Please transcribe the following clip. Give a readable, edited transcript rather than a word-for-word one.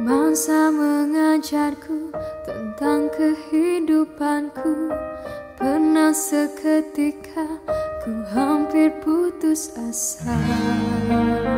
Romansa mengajarku tentang kehidupanku. Pernah seketika ku hampir putus asa.